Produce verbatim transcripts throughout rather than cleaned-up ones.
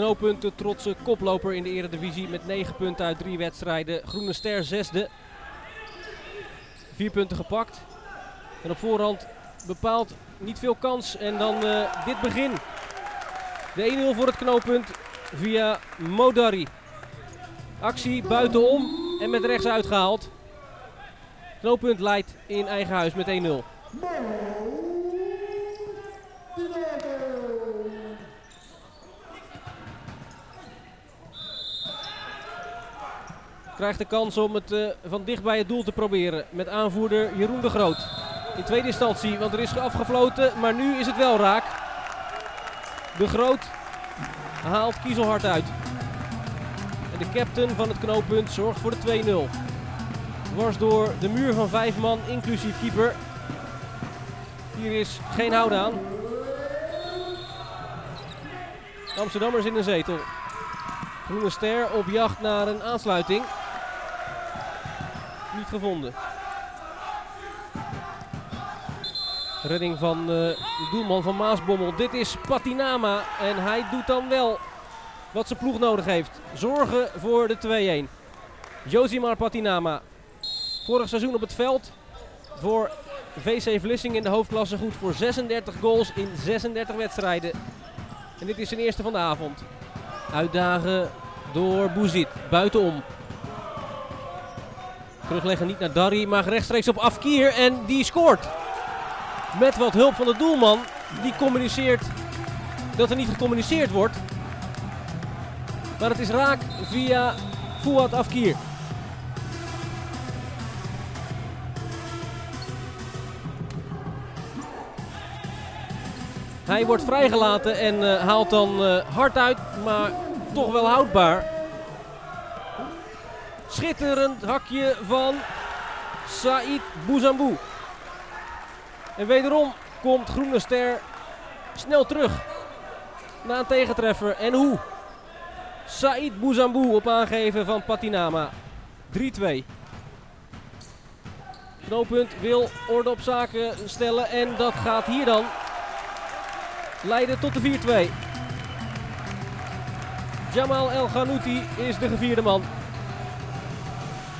Knooppunt, de trotse koploper in de eredivisie met negen punten uit drie wedstrijden. Groene Ster zesde. Vier punten gepakt. En op voorhand bepaalt niet veel kans. En dan uh, dit begin. De één nul voor het Knooppunt via Modari. Actie buitenom en met rechts uitgehaald. Knooppunt leidt in eigen huis met één nul. Krijgt de kans om het uh, van dichtbij het doel te proberen met aanvoerder Jeroen de Groot. In tweede instantie, want er is afgefloten, maar nu is het wel raak. De Groot haalt kiezelhard uit. En de captain van het Knooppunt zorgt voor de twee nul. Dwars door de muur van vijf man, inclusief keeper. Hier is geen houden aan. Amsterdammers in een zetel. Groene Ster op jacht naar een aansluiting. Niet gevonden. Redding van uh, de doelman van Maasbommel. Dit is Patinama en hij doet dan wel wat zijn ploeg nodig heeft. Zorgen voor de twee een. Josimar Patinama. Vorig seizoen op het veld voor V C Vlissingen in de hoofdklasse goed voor zesendertig goals in zesendertig wedstrijden. En dit is zijn eerste van de avond. Uitdagen door Bouzid, buitenom. Terugleggen niet naar Dari, maar rechtstreeks op Afkir en die scoort. Met wat hulp van de doelman, die communiceert dat er niet gecommuniceerd wordt. Maar het is raak via Fouad Afkir. Hij wordt vrijgelaten en uh, haalt dan uh, hard uit, maar toch wel houdbaar. Schitterend hakje van Saïd Bouzambou. En wederom komt Groene Ster snel terug na een tegentreffer. En hoe? Saïd Bouzambou op aangeven van Patinama. drie twee. Knooppunt wil orde op zaken stellen en dat gaat hier dan. Leiden tot de vier twee. Jamal El Ghannouti is de gevierde man.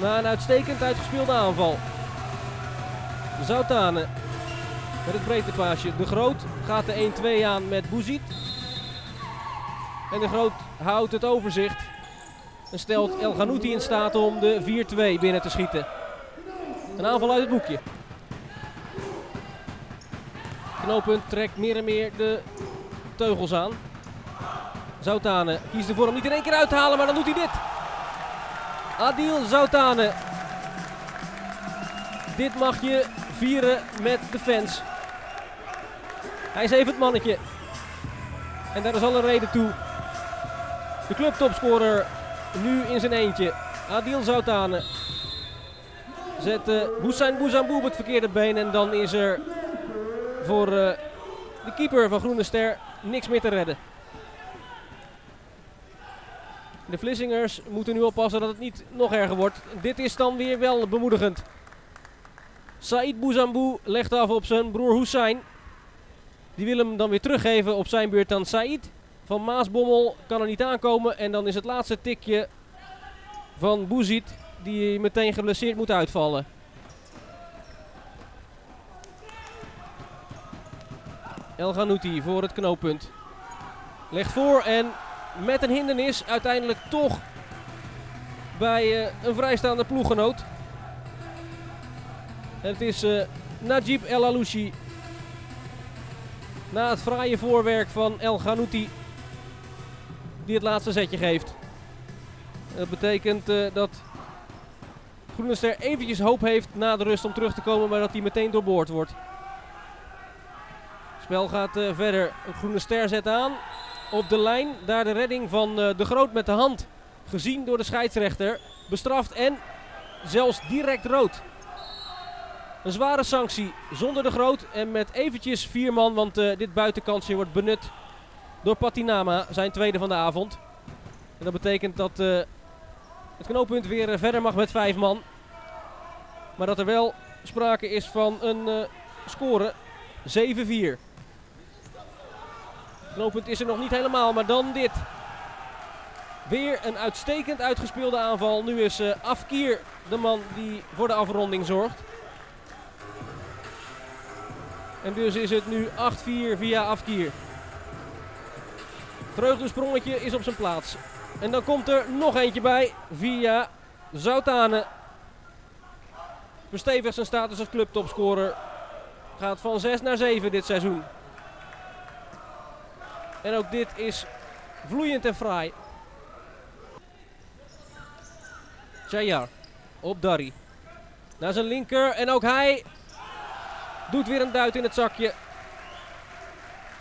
Na een uitstekend uitgespeelde aanval. Zoutane met het breedtepaasje. De Groot gaat de één twee aan met Bouzid. En De Groot houdt het overzicht. En stelt El Ghannouti in staat om de vier twee binnen te schieten. Een aanval uit het boekje. Knooppunt trekt meer en meer de teugels aan. Zoutane kiest ervoor om niet in één keer uit te halen, maar dan doet hij dit. Adil Zoutane. Dit mag je vieren met de fans. Hij is even het mannetje. En daar is al een reden toe. De clubtopscorer nu in zijn eentje. Adil Zoutane. Zet uh, Hussein Bouzambou op het verkeerde been en dan is er... voor uh, de keeper van Groene Ster niks meer te redden. De Vlissingers moeten nu oppassen dat het niet nog erger wordt. Dit is dan weer wel bemoedigend. Saïd Bouzambou legt af op zijn broer Hussein. Die wil hem dan weer teruggeven op zijn beurt aan Saïd. Van Maasbommel kan er niet aankomen. En dan is het laatste tikje van Bouzid die meteen geblesseerd moet uitvallen. El Ghannouti voor het Knooppunt. Legt voor en met een hindernis uiteindelijk toch bij uh, een vrijstaande ploeggenoot. En het is uh, Najib El Alouchi. Na het fraaie voorwerk van El Ghannouti die het laatste zetje geeft. Dat betekent uh, dat Groene Ster eventjes hoop heeft na de rust om terug te komen, maar dat hij meteen doorboord wordt. Het spel gaat uh, verder. Groene Ster zet aan op de lijn. Daar de redding van uh, De Groot met de hand. Gezien door de scheidsrechter. Bestraft en zelfs direct rood. Een zware sanctie zonder De Groot. En met eventjes vier man, want uh, dit buitenkansje wordt benut door Patinama. Zijn tweede van de avond. En dat betekent dat uh, het Knooppunt weer uh, verder mag met vijf man. Maar dat er wel sprake is van een uh, score. zeven vier. Knooppunt is er nog niet helemaal, maar dan dit. Weer een uitstekend uitgespeelde aanval. Nu is uh, Afkir de man die voor de afronding zorgt. En dus is het nu acht vier via Afkir. Vreugdesprongetje is op zijn plaats. En dan komt er nog eentje bij via Zoutane. Verstevigt zijn status als clubtopscorer. Gaat van zes naar zeven dit seizoen. En ook dit is vloeiend en fraai. Chajar op Dari. Naar zijn linker en ook hij doet weer een duit in het zakje.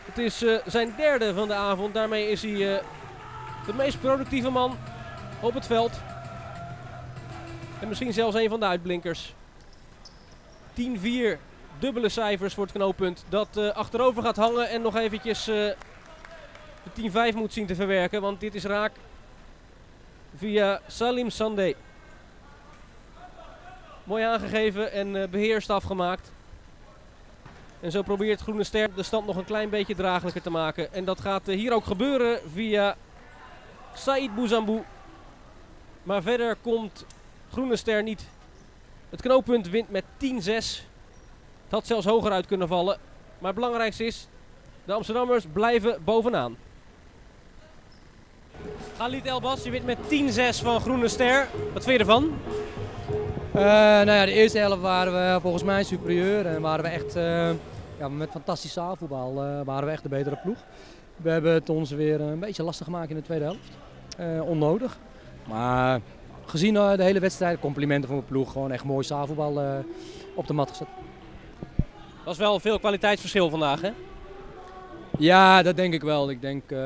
Het is uh, zijn derde van de avond. Daarmee is hij uh, de meest productieve man op het veld. En misschien zelfs een van de uitblinkers. tien vier, dubbele cijfers voor het knooppunt. Dat uh, achterover gaat hangen en nog eventjes uh, de tien vijf moet zien te verwerken. Want dit is raak via Salim Sande. Mooi aangegeven en uh, beheerst afgemaakt. En zo probeert Groene Ster de stand nog een klein beetje draaglijker te maken. En dat gaat hier ook gebeuren via Saïd Bouzambou. Maar verder komt Groene Ster niet. Het knooppunt wint met tien zes. Het had zelfs hoger uit kunnen vallen. Maar het belangrijkste is, de Amsterdammers blijven bovenaan. Ali Elbasi wint met tien zes van Groene Ster. Wat vind je ervan? Uh, nou ja, de eerste helft waren we volgens mij superieur en waren we echt, uh, ja, met fantastische zaalvoetbal uh, waren we echt de betere ploeg. We hebben het ons weer een beetje lastig gemaakt in de tweede helft, uh, onnodig. Maar gezien de hele wedstrijd, complimenten voor mijn ploeg, gewoon echt mooi zaalvoetbal uh, op de mat gezet. Dat was wel veel kwaliteitsverschil vandaag, hè? Ja, dat denk ik wel. Ik denk, uh,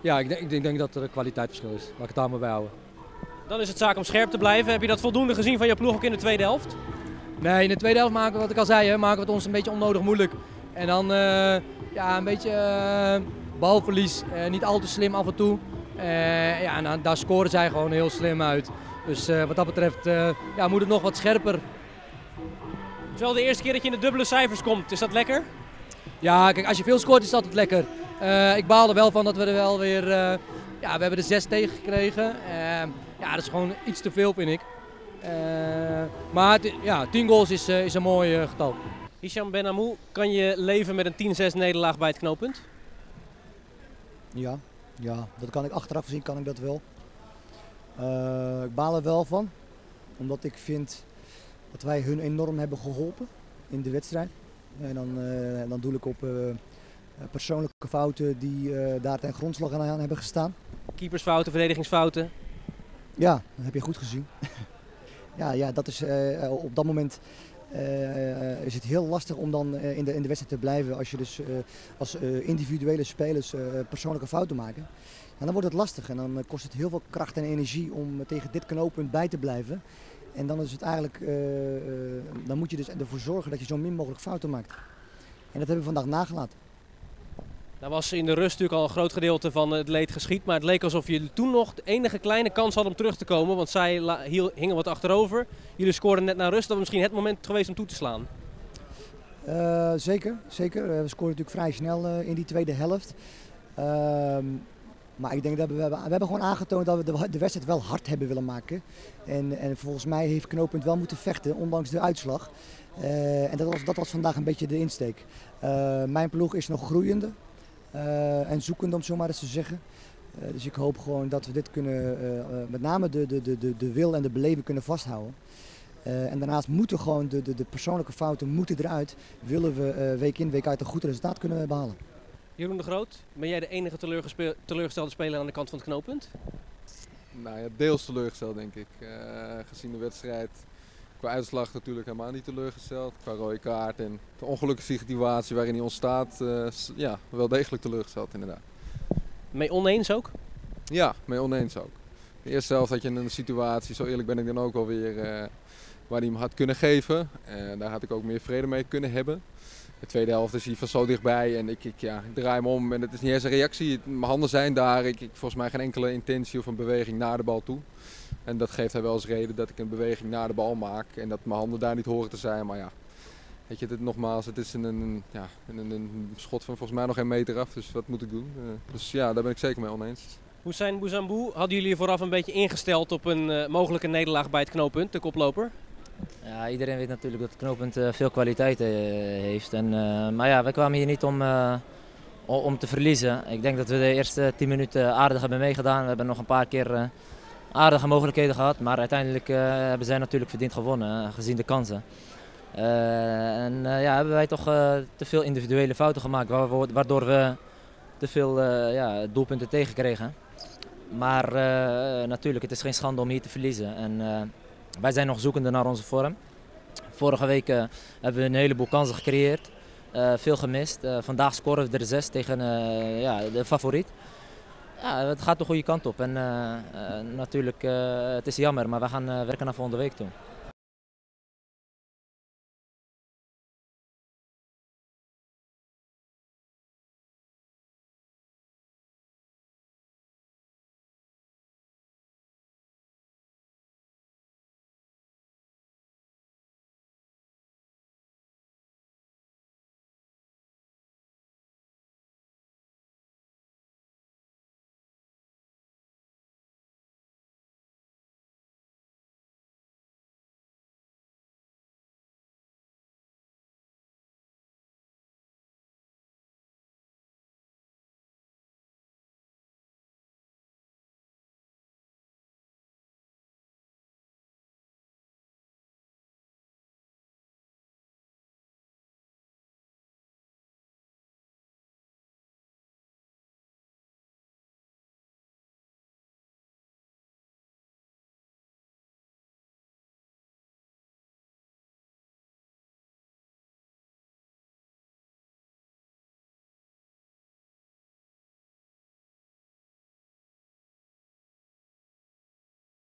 ja, ik denk, ik denk dat er een kwaliteitsverschil is. Laat ik het daar maar bij houden. Dan is het zaak om scherp te blijven. Heb je dat voldoende gezien van je ploeg ook in de tweede helft? Nee, in de tweede helft maken we, wat ik al zei, hè, maken we het ons een beetje onnodig moeilijk. En dan uh, ja, een beetje uh, balverlies, uh, niet al te slim af en toe. Uh, ja, en, uh, daar scoren zij gewoon heel slim uit. Dus uh, wat dat betreft uh, ja, moet het nog wat scherper. Het is wel de eerste keer dat je in de dubbele cijfers komt. Is dat lekker? Ja, kijk, als je veel scoort is dat altijd lekker. Uh, ik baal er wel van dat we er wel weer... Uh, ja, we hebben er zes tegen gekregen. Uh, Ja, dat is gewoon iets te veel, vind ik. Uh, maar ja, tien goals is, uh, is een mooi uh, getal. Hisham Benhamou, kan je leven met een tien zes nederlaag bij het knooppunt? Ja, ja, dat kan ik achteraf zien, kan ik dat wel. Uh, ik baal er wel van, omdat ik vind dat wij hun enorm hebben geholpen in de wedstrijd. En dan, uh, dan doel ik op uh, persoonlijke fouten die uh, daar ten grondslag aan hebben gestaan. Keepersfouten, verdedigingsfouten. Ja, dat heb je goed gezien. ja, ja, dat is, uh, op dat moment uh, is het heel lastig om dan uh, in de, in de wedstrijd te blijven als je dus uh, als uh, individuele spelers uh, persoonlijke fouten maken. En dan wordt het lastig en dan kost het heel veel kracht en energie om tegen dit knooppunt bij te blijven. En dan is het eigenlijk, uh, uh, dan moet je dus ervoor zorgen dat je zo min mogelijk fouten maakt. En dat hebben we vandaag nagelaten. Daar was in de rust natuurlijk al een groot gedeelte van het leed geschied. Maar het leek alsof jullie toen nog de enige kleine kans hadden om terug te komen. Want zij hingen wat achterover. Jullie scoorden net naar rust. Dat was misschien het moment geweest om toe te slaan. Uh, zeker, zeker. We scoorden natuurlijk vrij snel uh, in die tweede helft. Uh, maar ik denk dat we, we, hebben, we hebben gewoon aangetoond dat we de, de wedstrijd wel hard hebben willen maken. En, en volgens mij heeft knooppunt wel moeten vechten, ondanks de uitslag. Uh, en dat was, dat was vandaag een beetje de insteek. Uh, mijn ploeg is nog groeiende. Uh, en zoekend, om zo maar eens te zeggen. Uh, dus ik hoop gewoon dat we dit kunnen, uh, uh, met name de, de, de, de wil en de beleving kunnen vasthouden. Uh, en daarnaast moeten gewoon de, de, de persoonlijke fouten moeten eruit. Willen we uh, week in, week uit een goed resultaat kunnen behalen. Jeroen de Groot, ben jij de enige teleurgestelde speler aan de kant van het knooppunt? Nou ja, deels teleurgesteld denk ik. Uh, gezien de wedstrijd, qua uitslag natuurlijk helemaal niet teleurgesteld. Qua rode kaart en de ongelukkige situatie waarin hij ontstaat, uh, ja, wel degelijk teleurgesteld inderdaad. Mee oneens ook? Ja, mee oneens ook. De eerste helft had je een situatie, zo eerlijk ben ik dan ook alweer, uh, waar hij hem had kunnen geven. En daar had ik ook meer vrede mee kunnen hebben. De tweede helft is hij van zo dichtbij en ik, ik, ja, ik draai hem om en het is niet eens een reactie. Mijn handen zijn daar, ik, ik volgens mij geen enkele intentie of een beweging naar de bal toe. En dat geeft hij wel eens reden dat ik een beweging naar de bal maak en dat mijn handen daar niet horen te zijn. Maar ja, weet je, dit, nogmaals, het is een, een, ja, een, een schot van volgens mij nog geen meter af, dus wat moet ik doen? Uh, dus ja, daar ben ik zeker mee oneens. Hussein Bouzambou, hadden jullie vooraf een beetje ingesteld op een uh, mogelijke nederlaag bij het Knooppunt, de koploper? Ja, iedereen weet natuurlijk dat het Knooppunt uh, veel kwaliteiten uh, heeft. En, uh, maar ja, wij kwamen hier niet om, uh, om te verliezen. Ik denk dat we de eerste tien minuten aardig hebben meegedaan. We hebben nog een paar keer uh, aardige mogelijkheden gehad. Maar uiteindelijk uh, hebben zij natuurlijk verdiend gewonnen, uh, gezien de kansen. Uh, en uh, ja, hebben wij toch uh, te veel individuele fouten gemaakt, waardoor we te veel uh, ja, doelpunten tegenkregen. Maar uh, natuurlijk, het is geen schande om hier te verliezen. En, uh, wij zijn nog zoekende naar onze vorm. Vorige week uh, hebben we een heleboel kansen gecreëerd, uh, veel gemist. Uh, vandaag scoren we er zes tegen uh, ja, de favoriet. Ja, het gaat de goede kant op en uh, uh, natuurlijk, uh, het is jammer, maar we gaan uh, werken naar volgende week toe.